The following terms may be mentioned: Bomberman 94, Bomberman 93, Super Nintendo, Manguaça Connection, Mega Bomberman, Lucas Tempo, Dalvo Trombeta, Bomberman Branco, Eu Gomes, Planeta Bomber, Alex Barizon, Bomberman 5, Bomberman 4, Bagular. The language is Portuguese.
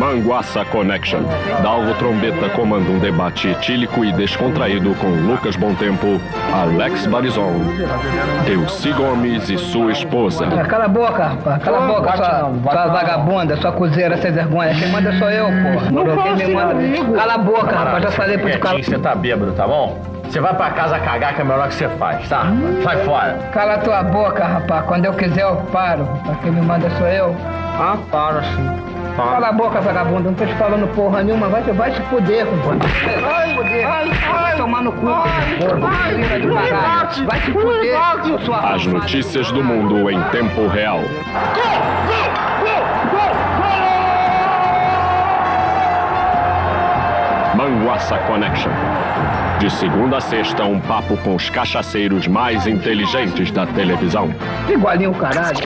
Manguaça Connection. Dalvo Trombeta comanda um debate etílico e descontraído com Lucas Tempo, Alex Barizon, Eu Gomes e sua esposa. Cala a boca, rapaz. Cala a boca, sua vagabunda, sua cozeira sem vergonha. Quem manda sou eu, porra. Quem me manda? Cala a boca, rapaz. Já falei pro cara. Você tá bêbado, tá bom? Você vai pra casa cagar, que é melhor que você faz, tá? Sai fora. Cala a tua boca, rapaz. Quando eu quiser, eu paro. Quem me manda sou eu. Ah, para, sim. Cala a boca, vagabundo. Não tô te falando porra nenhuma. Vai se fuder, compadre. Vai tomar no cu. Vai se fuder. As notícias do mundo em tempo real. Manguaça Connection. De segunda a sexta, um papo com os cachaceiros mais inteligentes da televisão. Igualinho o caralho.